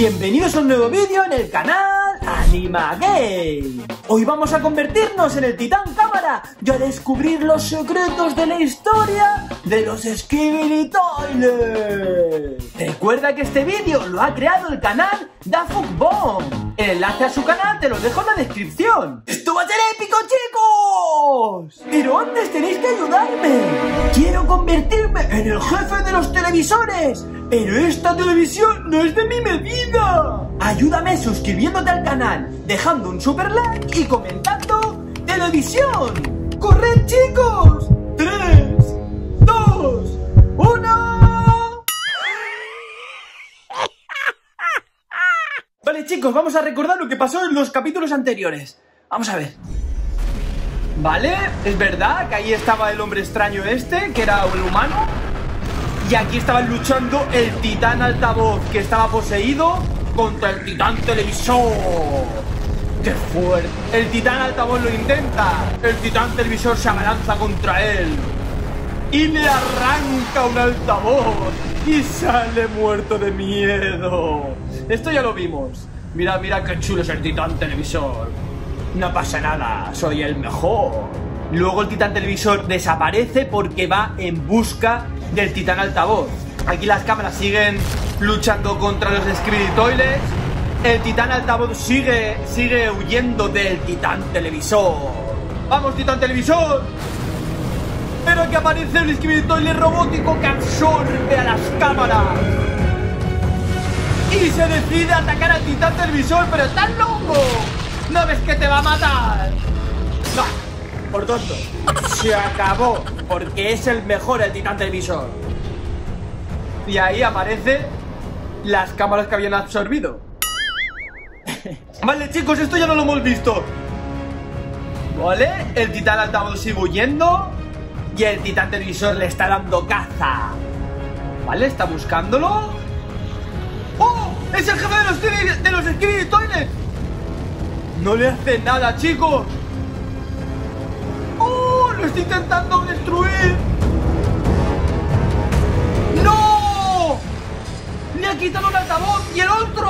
Bienvenidos a un nuevo vídeo en el canal Anima Games. Hoy vamos a convertirnos en el titán cámara y a descubrir los secretos de la historia de los Skibidi Toilet. Recuerda que este vídeo lo ha creado el canal DaFukBomb. El enlace a su canal te lo dejo en la descripción. ¡Esto va a ser épico, chicos! Pero antes tenéis que ayudarme. Quiero convertirme en el jefe de los televisores, pero esta televisión no es de mi medida. Ayúdame suscribiéndote al canal, dejando un super like y comentando televisión. ¡Corred, chicos! 3, 2, 1. Vale, chicos, vamos a recordar lo que pasó en los capítulos anteriores. Vamos a ver. Vale, es verdad que ahí estaba el hombre extraño este, que era un humano. Y aquí estaban luchando el titán altavoz, que estaba poseído, contra el titán televisor. ¡Qué fuerte! El titán altavoz lo intenta. El titán televisor se abalanza contra él y le arranca un altavoz y sale muerto de miedo. Esto ya lo vimos. Mira, mira qué chulo es el titán televisor. No pasa nada, soy el mejor. Luego el titán televisor desaparece porque va en busca del titán altavoz. Aquí las cámaras siguen luchando contra los Skibidi Toilet. El titán altavoz sigue huyendo del titán televisor. ¡Vamos, titán televisor! Pero que aparece el Skibidi Toilet robótico que absorbe a las cámaras y se decide a atacar al titán televisor. ¡Pero estás loco! ¿No ves que te va a matar? ¡No! Por tonto. Se acabó, porque es el mejor, el titán televisor. Y ahí aparecen las cámaras que habían absorbido. Vale, chicos, esto ya no lo hemos visto. Vale, el titán altavoz sigue huyendo y el titán televisor le está dando caza. Vale, está buscándolo. ¡Oh! ¡Es el jefe de los Skibidi Toilet! No le hace nada, chicos. ¡Lo estoy intentando destruir! ¡No! ¡Le ha quitado el altavoz y el otro!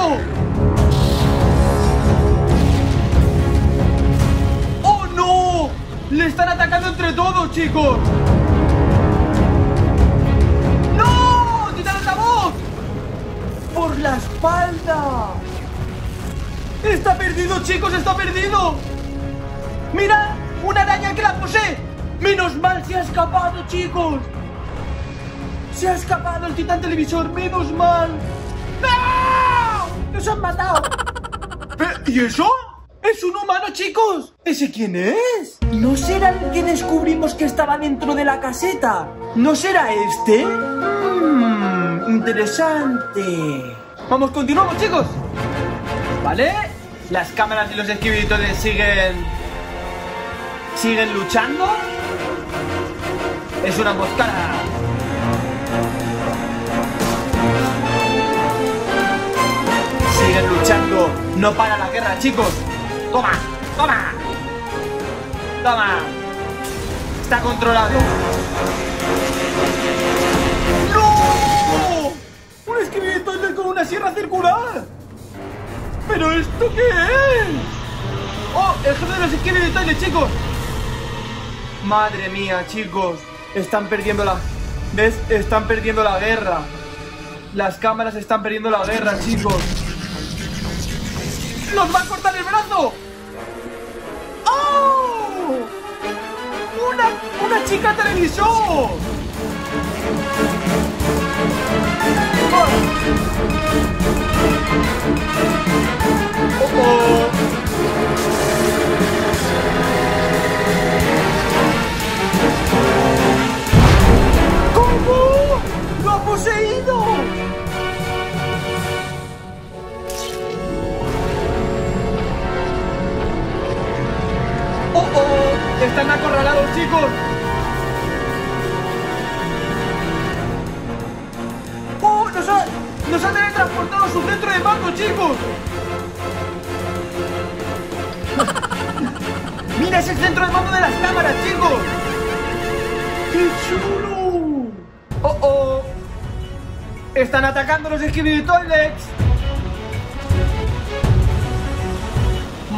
¡Oh, no! ¡Le están atacando entre todos, chicos! ¡No! ¡Quita el altavoz! ¡Por la espalda! ¡Está perdido, chicos! ¡Está perdido! ¡Mirad! ¡Una araña que la posee! ¡Menos mal se ha escapado, chicos! ¡Se ha escapado el titán televisor! ¡Menos mal! ¡No! ¡Nos han matado! ¿Y eso? ¡Es un humano, chicos! ¿Ese quién es? ¿No será el que descubrimos que estaba dentro de la caseta? ¿No será este? Interesante. Vamos, continuamos, chicos. Vale. Las cámaras y los Skibidi Toilet siguen luchando. Es una emboscada. Siguen luchando. No para la guerra, chicos. Toma, toma. Toma. Está controlado. ¡No! ¡Un Skibidi Toilet con una sierra circular! ¿Pero esto qué es? ¡Oh! ¡El jefe de los Skibidi Toilet, chicos! Madre mía, chicos, están perdiendo la... ¿Ves? Están perdiendo la guerra. Las cámaras están perdiendo la guerra, chicos. ¡Nos va a cortar el brazo! ¡Oh! ¡Una chica televisor! ¡Oh! ¡Poseído! ¡Oh, oh! ¡Están acorralados, chicos! ¡Oh! ¡Nos ha teletransportado a su centro de mando, chicos! ¡Mira ese centro de mando de las cámaras, chicos! ¡Qué chulo! ¡Oh, oh! ¡Están atacando los Skibidi Toilet!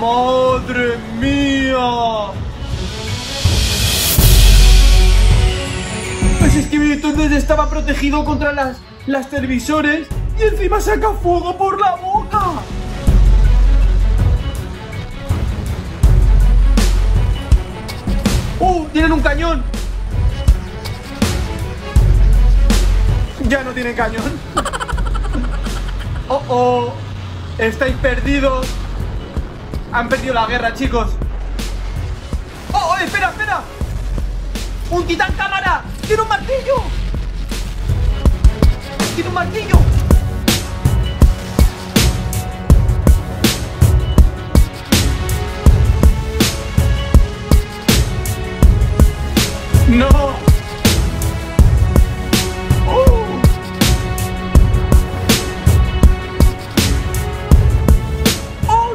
¡Madre mía! Pues Skibidi Toilet estaba protegido contra las televisores y encima saca fuego por la boca. ¡Tienen un cañón! Ya no tienen cañón. ¡Oh, oh! Estáis perdidos. Han perdido la guerra, chicos. ¡Oh, oh! ¡Espera, espera! ¡Un titán cámara! ¡Tiene un martillo! ¡Tiene un martillo! ¡No! ¡Oh! ¡Oh!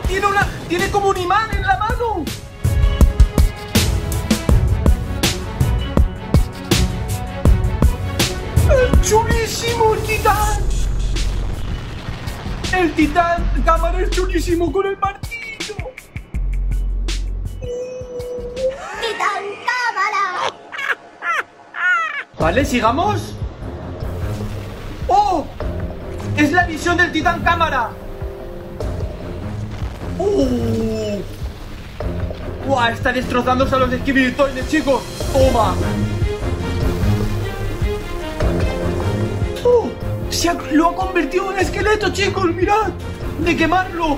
¡Tiene como un imán en la mano! ¡Es chulísimo el titán! ¡El titán cámara es chulísimo con el martillo! ¡Titán cámara! Vale, sigamos. ¡Oh! Es la visión del titán cámara. ¡Buah! Está destrozándose a los Skibidi Toilet, chicos. ¡Toma! ¡Oh! Lo ha convertido en esqueleto, chicos. Mirad, de quemarlo.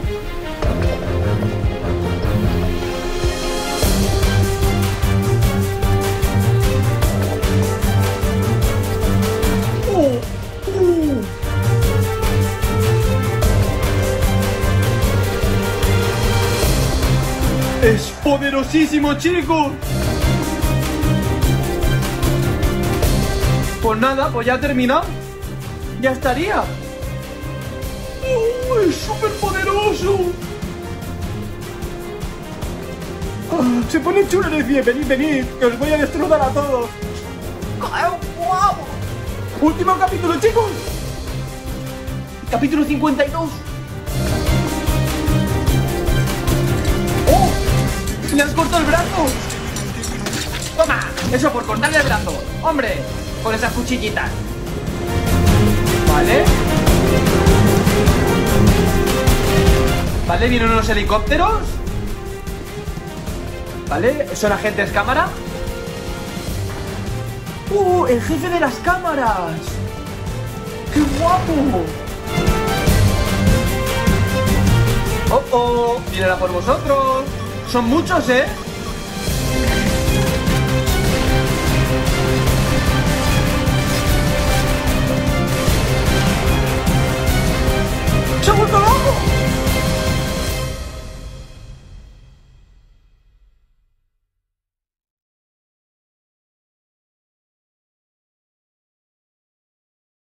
¡Es poderosísimo, chicos! Pues nada, pues ya ha terminado. Ya estaría. ¡Oh, es súper poderoso! Oh, se pone chulo y dice: venid, venid, que os voy a destrozar a todos. ¡Guau! Último capítulo, chicos. Capítulo 52. ¡Le has cortado el brazo! ¡Toma! Eso por cortarle el brazo. ¡Hombre! Con esas cuchillitas. Vale. Vale, vienen unos helicópteros. Vale, son agentes cámara. ¡Uh! ¡El jefe de las cámaras! ¡Qué guapo! ¡Oh, oh! ¡Vienen a por vosotros! Son muchos, ¿eh?